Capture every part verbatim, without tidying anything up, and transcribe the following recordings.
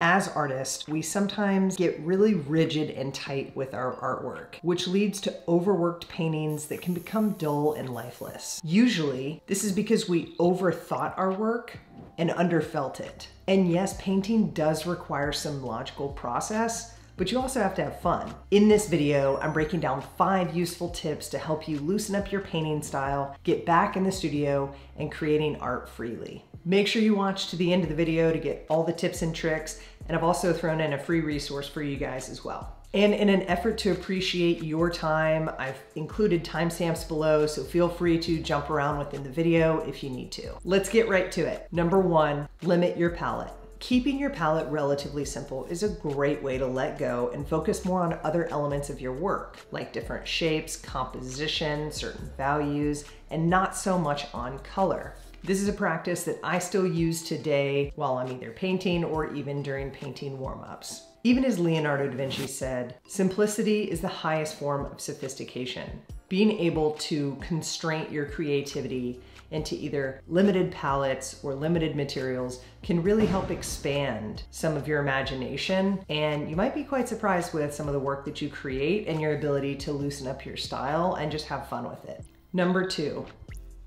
As artists, we sometimes get really rigid and tight with our artwork, which leads to overworked paintings that can become dull and lifeless. Usually, this is because we overthought our work and underfelt it. And yes, painting does require some logical process, but you also have to have fun. In this video, I'm breaking down five useful tips to help you loosen up your painting style, get back in the studio, and creating art freely. Make sure you watch to the end of the video to get all the tips and tricks, and I've also thrown in a free resource for you guys as well. And in an effort to appreciate your time, I've included timestamps below, so feel free to jump around within the video if you need to. Let's get right to it. Number one, limit your palette. Keeping your palette relatively simple is a great way to let go and focus more on other elements of your work, like different shapes, composition, certain values, and not so much on color. This is a practice that I still use today while I'm either painting or even during painting warm-ups. Even as Leonardo da Vinci said, simplicity is the highest form of sophistication. Being able to constrain your creativity into either limited palettes or limited materials can really help expand some of your imagination, and you might be quite surprised with some of the work that you create and your ability to loosen up your style and just have fun with it. Number two,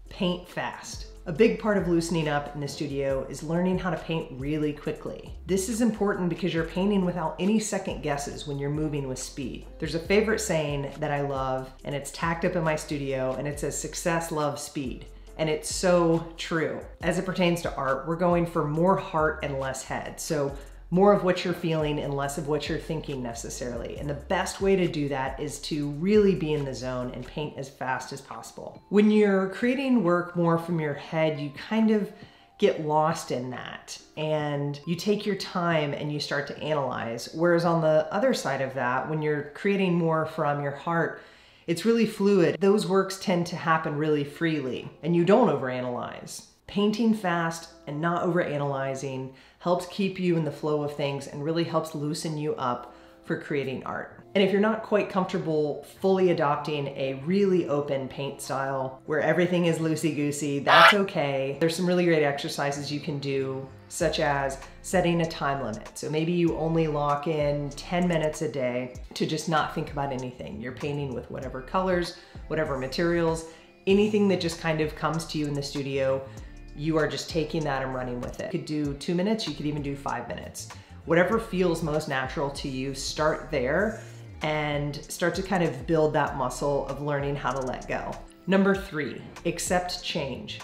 paint fast. A big part of loosening up in the studio is learning how to paint really quickly. This is important because you're painting without any second guesses when you're moving with speed. There's a favorite saying that I love, and it's tacked up in my studio, and it says, "Success loves speed." And it's so true. As it pertains to art, we're going for more heart and less head. So more of what you're feeling and less of what you're thinking necessarily. And the best way to do that is to really be in the zone and paint as fast as possible. When you're creating work more from your head, you kind of get lost in that and you take your time and you start to analyze. Whereas on the other side of that, when you're creating more from your heart, it's really fluid. Those works tend to happen really freely and you don't overanalyze. Painting fast and not overanalyzing helps keep you in the flow of things and really helps loosen you up for creating art. And if you're not quite comfortable fully adopting a really open paint style where everything is loosey-goosey, that's okay. There's some really great exercises you can do, such as setting a time limit. So maybe you only lock in ten minutes a day to just not think about anything. You're painting with whatever colors, whatever materials, anything that just kind of comes to you in the studio. You are just taking that and running with it. You could do two minutes, you could even do five minutes. Whatever feels most natural to you, start there and start to kind of build that muscle of learning how to let go. Number three, accept change.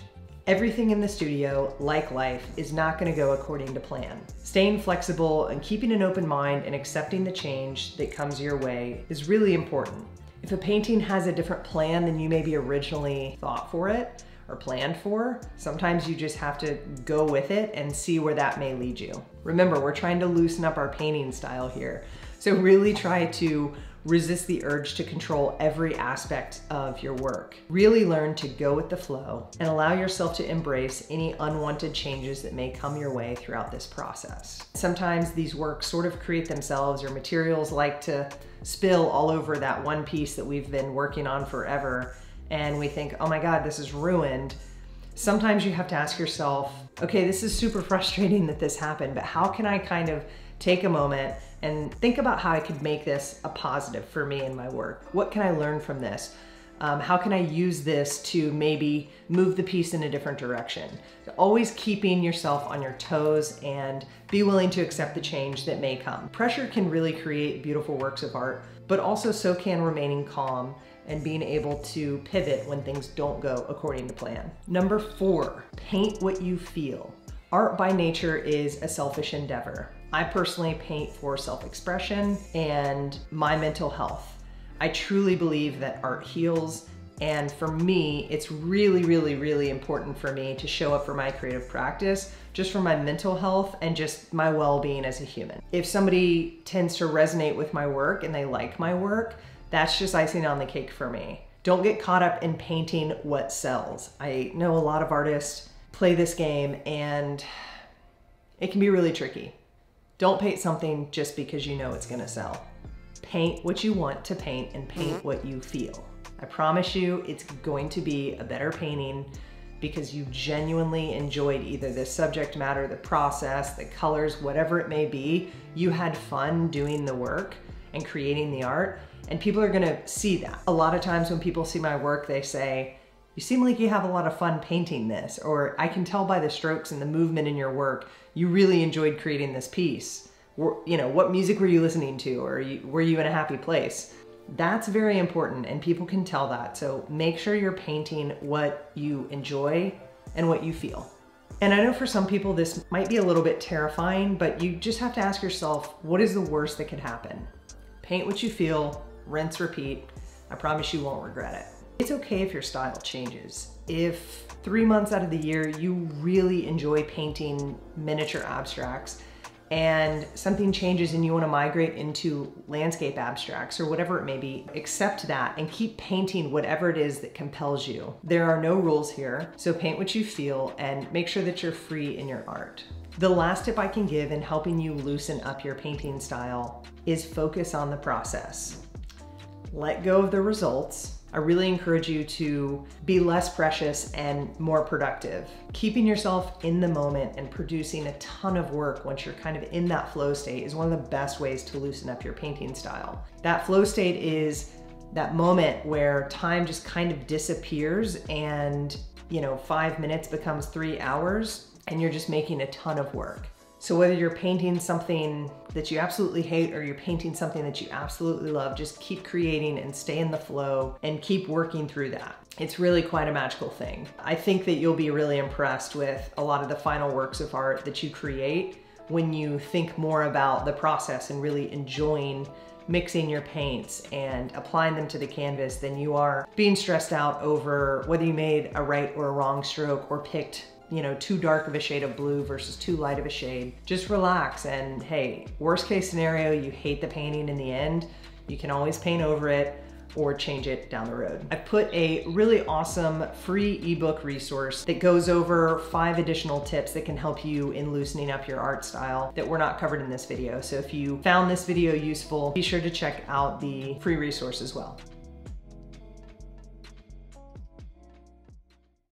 Everything in the studio, like life, is not gonna go according to plan. Staying flexible and keeping an open mind and accepting the change that comes your way is really important. If a painting has a different plan than you maybe originally thought for it, or planned for, sometimes you just have to go with it and see where that may lead you. Remember, we're trying to loosen up our painting style here. So really try to resist the urge to control every aspect of your work. Really learn to go with the flow and allow yourself to embrace any unwanted changes that may come your way throughout this process. Sometimes these works sort of create themselves, or materials like to spill all over that one piece that we've been working on forever. And we think, oh my God, this is ruined. Sometimes you have to ask yourself, okay, this is super frustrating that this happened, but how can I kind of take a moment and think about how I could make this a positive for me and my work? What can I learn from this? Um, how can I use this to maybe move the piece in a different direction? Always keeping yourself on your toes and be willing to accept the change that may come. Pressure can really create beautiful works of art, but also so can remaining calm and being able to pivot when things don't go according to plan. Number four, paint what you feel. Art by nature is a selfish endeavor. I personally paint for self-expression and my mental health. I truly believe that art heals, and for me, it's really, really, really important for me to show up for my creative practice, just for my mental health and just my well-being as a human. If somebody tends to resonate with my work and they like my work, that's just icing on the cake for me. Don't get caught up in painting what sells. I know a lot of artists play this game and it can be really tricky. Don't paint something just because you know it's gonna sell. Paint what you want to paint and paint what you feel. I promise you it's going to be a better painting because you genuinely enjoyed either the subject matter, the process, the colors, whatever it may be. You had fun doing the work and creating the art, and people are gonna see that. A lot of times when people see my work, they say, "You seem like you have a lot of fun painting this," or "I can tell by the strokes and the movement in your work, you really enjoyed creating this piece. Or, you know, what music were you listening to? Or were you in a happy place?" That's very important, and people can tell that. So make sure you're painting what you enjoy and what you feel. And I know for some people this might be a little bit terrifying, but you just have to ask yourself, what is the worst that could happen? Paint what you feel, rinse, repeat. I promise you won't regret it. It's okay if your style changes. If three months out of the year you really enjoy painting miniature abstracts, and something changes and you want to migrate into landscape abstracts or whatever it may be, accept that and keep painting whatever it is that compels you. There are no rules here, so paint what you feel and make sure that you're free in your art. The last tip I can give in helping you loosen up your painting style is focus on the process. Let go of the results. I really encourage you to be less precious and more productive. Keeping yourself in the moment and producing a ton of work once you're kind of in that flow state is one of the best ways to loosen up your painting style. That flow state is that moment where time just kind of disappears and, you know, five minutes becomes three hours and you're just making a ton of work. So whether you're painting something that you absolutely hate or you're painting something that you absolutely love, just keep creating and stay in the flow and keep working through that. It's really quite a magical thing. I think that you'll be really impressed with a lot of the final works of art that you create when you think more about the process and really enjoying mixing your paints and applying them to the canvas than you are being stressed out over whether you made a right or a wrong stroke or picked, you know, too dark of a shade of blue versus too light of a shade. Just relax, and hey, worst case scenario, you hate the painting in the end, you can always paint over it or change it down the road. I put a really awesome free ebook resource that goes over five additional tips that can help you in loosening up your art style that were not covered in this video. So if you found this video useful, be sure to check out the free resource as well.